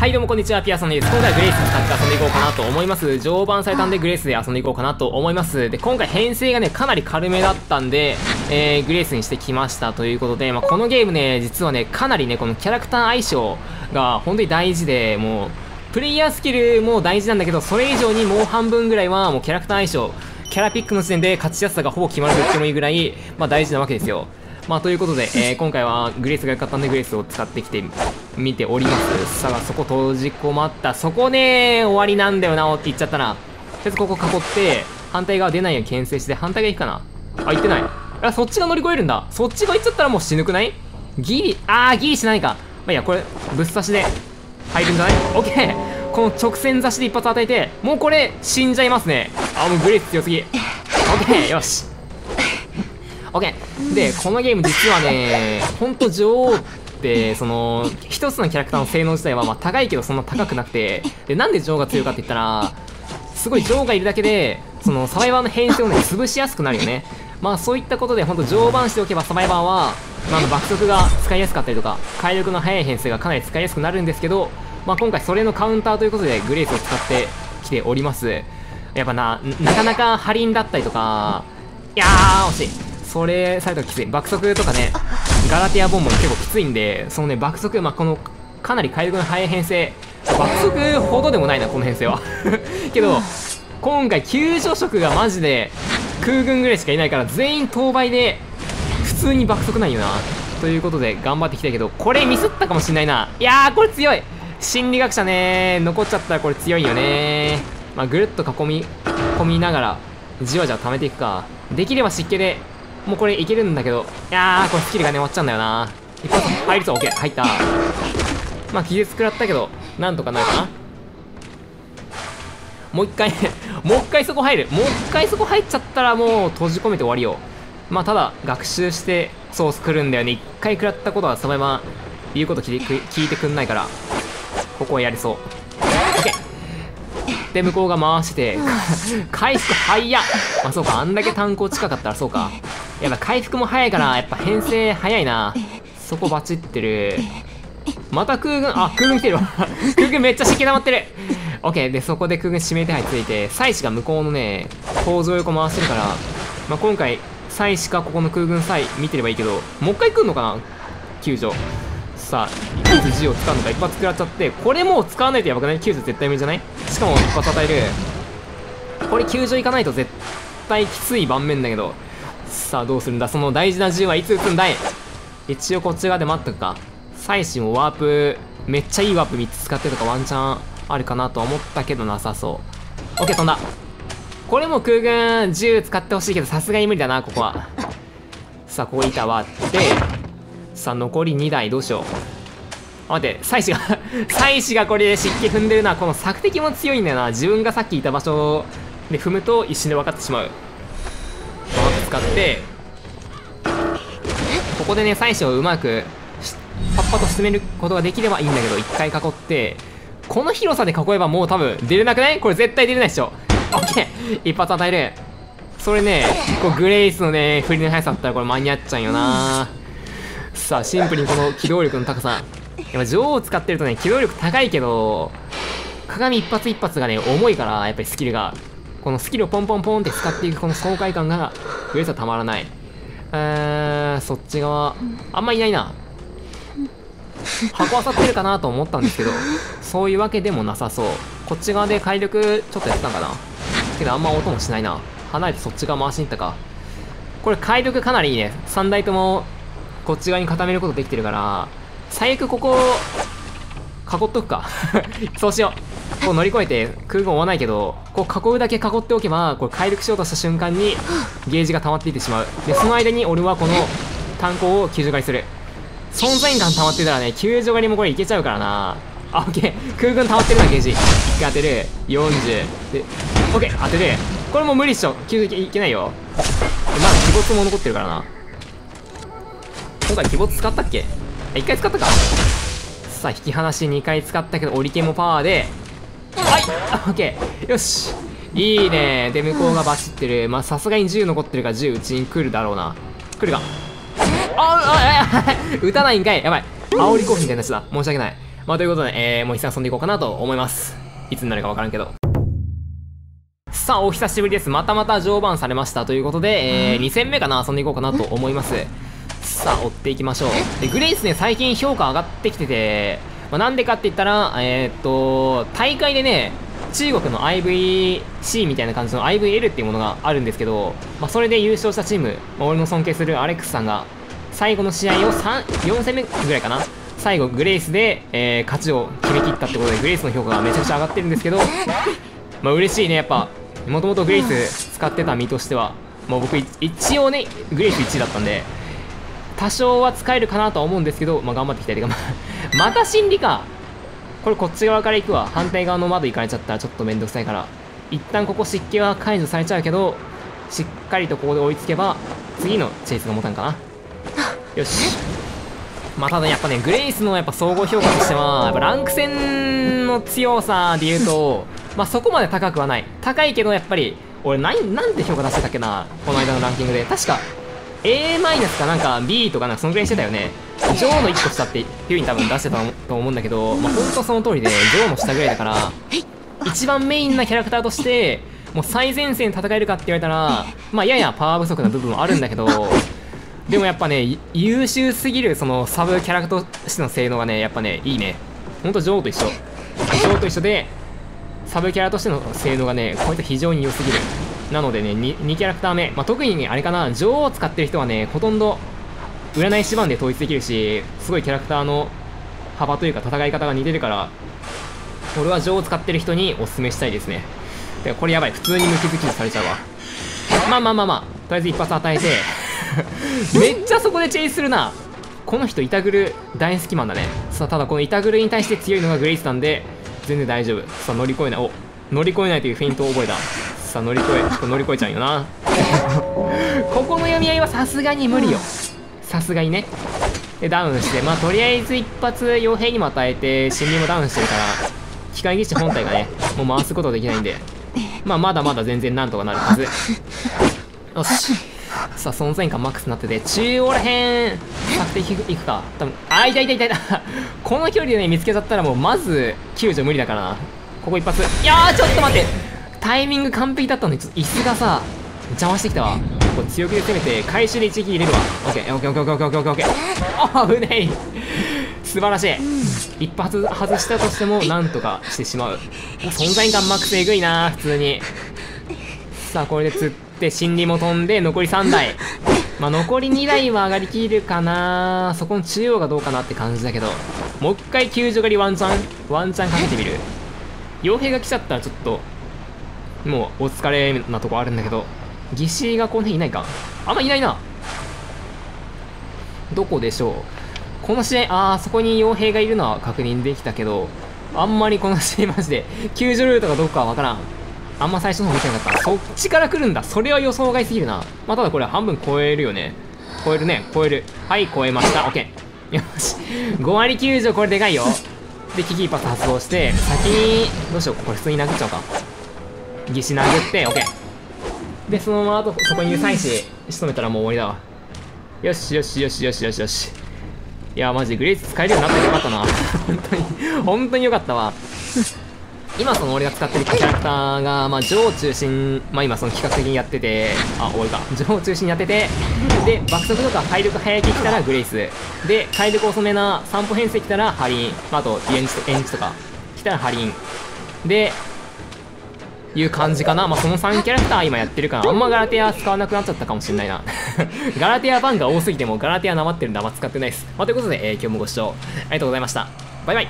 はいどうもこんにちは、ピアソンです。今回はグレイスを使って遊んでいこうかなと思います。常磐最短でグレイスで遊んでいこうかなと思います。で、今回編成がね、かなり軽めだったんで、グレイスにしてきましたということで、まあ、このゲームね、実はね、かなりね、このキャラクター相性が本当に大事で、もう、プレイヤースキルも大事なんだけど、それ以上にもう半分ぐらいはもうキャラクター相性、キャラピックの時点で勝ちやすさがほぼ決まると言ってもいいぐらい、まあ、大事なわけですよ。まあということで、今回はグレースが良かったんでグレースを使ってきてみております。さあ、そこ閉じ込まった。そこね、終わりなんだよな、って言っちゃったな。とりあえずここ囲って、反対側出ないように牽制して、反対側行くかな。あ、行ってない。あ、そっちが乗り越えるんだ。そっちが行っちゃったらもう死ぬくない？ギリ、あー、ギリしないか。まあ、いや、これ、ぶっ刺しで入るんじゃない？オッケー！この直線刺しで一発与えて、もうこれ、死んじゃいますね。あ、もうグレース強すぎ。オッケー、よし。オッケー。で、このゲーム実はね、ほんと女王って、その、一つのキャラクターの性能自体はまあ高いけどそんな高くなくて、で、なんで女王が強いかって言ったら、すごい女王がいるだけで、その、サバイバーの編成をね、潰しやすくなるよね。まあそういったことで、ほんと常磐しておけばサバイバーは、まあ爆速が使いやすかったりとか、回力の速い編成がかなり使いやすくなるんですけど、まあ今回それのカウンターということで、グレースを使ってきております。やっぱなかなかハリンだったりとか、いやー、惜しい。それされたらきつい。爆速とかね、ガラティアボンも結構きついんで、そのね、爆速、まあ、この、かなり回復の速い編成、爆速ほどでもないな、この編成は。けど、今回、救助職がマジで、空軍ぐらいしかいないから、全員当倍で、普通に爆速なんよな。ということで、頑張ってきたけど、これミスったかもしんないな。いやー、これ強い！心理学者ね、残っちゃったらこれ強いよね。まあ、ぐるっと囲みながら、じわじわ溜めていくか。できれば湿気で、もうこれいけるんだけど、いやー、これスキルがね、終わっちゃうんだよな。一発入るぞ、オッケー、入った。まあ、気絶食らったけど、なんとかなるかな。もう一回、もう一回そこ入る。もう一回そこ入っちゃったら、もう閉じ込めて終わりよ。まあ、ただ、学習して、ソース来るんだよね。一回食らったことは、サバイバー、言うこと聞いてくんないから、ここはやりそう。オッケー。で、向こうが回して、回復早っ。まあ、そうか、あんだけ炭鉱近かったら、そうか。やっぱ回復も早いから、やっぱ編成早いな。そこバチってる。また空軍、あ、空軍来てるわ。空軍めっちゃ湿気溜まってる。オッケー。で、そこで空軍指名手配ついて、祭司が向こうのね、構造横回してるから、まあ、今回、祭司かここの空軍祭見てればいいけど、もう一回来んのかな救助。さあ、一発銃を使うのか、一発食らっちゃって、これもう使わないとやばくない救助絶対無理じゃない？しかも一発与える。これ救助行かないと絶対きつい盤面だけど、さあどうするんだ。その大事な銃はいつ撃つんだい。一応こっち側で待っとくか。祭司もワープ、めっちゃいいワープ3つ使ってとかワンチャンあるかなとは思ったけどなさそう。 OK 飛んだ。これも空軍銃使ってほしいけどさすがに無理だなここは。さあここ板割って、さあ残り2台どうしよう。待って、祭司が祭司がこれで湿気踏んでるな。この索敵も強いんだよな。自分がさっきいた場所で踏むと一瞬で分かってしまう。使ってここでね、祭司をうまくパッパと進めることができればいいんだけど、1回囲ってこの広さで囲えばもう多分出れなくない？これ絶対出れないでしょ。オッケー、一発与える。それね、こうグレイスのね振りの速さだったらこれ間に合っちゃうよな。さあシンプルにこの機動力の高さ、やっぱ女王を使ってるとね機動力高いけど鏡一発一発がね重いから、やっぱりスキルがこのスキルをポンポンポンって使っていくこの爽快感がグレースはたまらない。そっち側あんまいないな。箱あさってるかなと思ったんですけどそういうわけでもなさそう。こっち側で回力ちょっとやってたんかな、けどあんま音もしないな。離れてそっち側回しに行ったか。これ回力かなりいいね。3台ともこっち側に固めることできてるから、最悪ここ囲っとくかそうしよう。こう乗り越えて空軍追わないけど、こう囲うだけ囲っておけば、これ回復しようとした瞬間にゲージが溜まっていってしまう。でその間に俺はこの炭鉱を救助狩りする。存在感溜まってたらね救助狩りもこれいけちゃうからな。あ、オッケー。空軍溜まってるな。ゲージ1回当てる。40でオッケー当てる。これもう無理っしょ。救助いけないよ。まだ鬼没も残ってるからな。今回鬼没使ったっけ？1回使ったか。さあ引き離し2回使ったけど折り剣もパワーで、はいオッケー、よしいいね。で向こうがバチってる。まあさすがに銃残ってるから銃うちに来るだろうな。来るか。ああああ打たないんかい。やばい、煽りコーヒーみたいなやつだ。申し訳ない。まあということで、もう一旦遊んでいこうかなと思います。いつになるかわからんけど。さあ、お久しぶりです。またまた常磐されましたということで、2戦目かな、遊んでいこうかなと思います。さあ、追っていきましょう。で、グレイスね、最近評価上がってきてて、まあ、なんでかって言ったら、大会でね、中国の IVC みたいな感じの IVL っていうものがあるんですけど、まあ、それで優勝したチーム、まあ、俺の尊敬するアレックスさんが、最後の試合を4戦目ぐらいかな。最後、グレイスで、勝ちを決めきったってことで、グレイスの評価がめちゃくちゃ上がってるんですけど、まあ、嬉しいね、やっぱ。もともとグレイス使ってた身としては、もう僕一応ね、グレイス1位だったんで、多少は使えるかなとは思うんですけど、まあ、頑張っていきたいというか、また心理か。これこっち側から行くわ。反対側の窓行かれちゃったらちょっとめんどくさいから。一旦ここ湿気は解除されちゃうけど、しっかりとここで追いつけば、次のチェイスが持たんかな。よし。まあ、ただやっぱね、グレイスのやっぱ総合評価としては、やっぱランク戦の強さで言うと、まあ、そこまで高くはない。高いけどやっぱり、俺なんて評価出してたっけな、この間のランキングで。確か、A マイナスかなんか B とかなんかそのくらいしてたよね。女王の1個下っていう風に多分出してたと思うんだけど、まあ、ほんとその通りで、女王の下ぐらいだから、一番メインなキャラクターとして、もう最前線で戦えるかって言われたら、まあ、ややパワー不足な部分はあるんだけど、でもやっぱね、優秀すぎるそのサブキャラクターとしての性能がね、やっぱね、いいね。ほんと女王と一緒。女王と一緒で、サブキャラとしての性能がね、こいつ非常に良すぎる。なのでね、2キャラクター目。まあ、特にね、あれかな、女王を使ってる人はね、ほとんど、占い師番で統一できるし、すごいキャラクターの幅というか戦い方が似てるから、俺は女王を使ってる人にお勧めしたいですね。で、これやばい。普通にムキムキされちゃうわ。まあ、とりあえず一発与えて、めっちゃそこでチェイスするな。この人、イタグル大好きマンだね。さあ、ただこのイタグルに対して強いのがグレイスなんで、全然大丈夫。さあ、乗り越えない。お、乗り越えないというフェイントを覚えた。さあ、乗り越えちゃうよな。ここの読み合いはさすがに無理よ。さすがにね。で、ダウンして、まあ、とりあえず一発、傭兵にも与えて、森林もダウンしてるから、機械技師本体がね、もう回すことできないんで、まあ、まだまだ全然なんとかなるはず。よし。さあ、存在感マックスになってて、中央らへん、確定いくか。多分、あ、痛い。この距離でね、見つけちゃったらもう、まず、救助無理だからな。ここ一発。いやー、ちょっと待って。タイミング完璧だったのに、ちょっと椅子がさ、邪魔してきたわ。強気で攻めて回収で一撃入れるわ。オッケーオッケーオッケーオッケーオッケー。あー、危ない。素晴らしい。一発外したとしてもなんとかしてしまう。存在感マックスえぐいな、普通に。さあ、これで釣って森林も飛んで残り3台、まあ、残り2台は上がりきるかな。そこの中央がどうかなって感じだけど、もう一回救助狩りワンチャンかけてみる。傭兵が来ちゃったらちょっともうお疲れなとこあるんだけど、義士がこの辺いないか。あんまいないな。どこでしょう。この試合、ああ、そこに傭兵がいるのは確認できたけど、あんまりこの試合マジで、救助ルートがどこかわからん。あんま最初の方見てなかった。そっちから来るんだ。それは予想外すぎるな。まあ、ただこれ半分超えるよね。超える。はい、超えました。オッケー。よし。5割救助、これでかいよ。で、キキーパス発動して、先に、どうしよう。これ普通に殴っちゃおうか。義士殴って、オッケー。で、そのままあとそこにいる妻子仕留めたらもう終わりだわ。よし。いや、マジでグレイス使えるようになってよかったな。本当によかったわ。今その俺が使ってるキャラクターが、まあ、女王中心、まあ今その企画的にやってて、あ、終わりか。女王中心にやってて、で、爆速とか体力早い系来たらグレイス。で、体力遅めな散歩編成来たらハリン。あと、エンジとか来たらハリン。で、いう感じかな。まあ、その3キャラクター今やってるから、あんまガラテア使わなくなっちゃったかもしれないな。ガラテアバンが多すぎてもガラテアなまってるんであんま使ってないです。まあ、ということで、今日もご視聴ありがとうございました。バイバイ。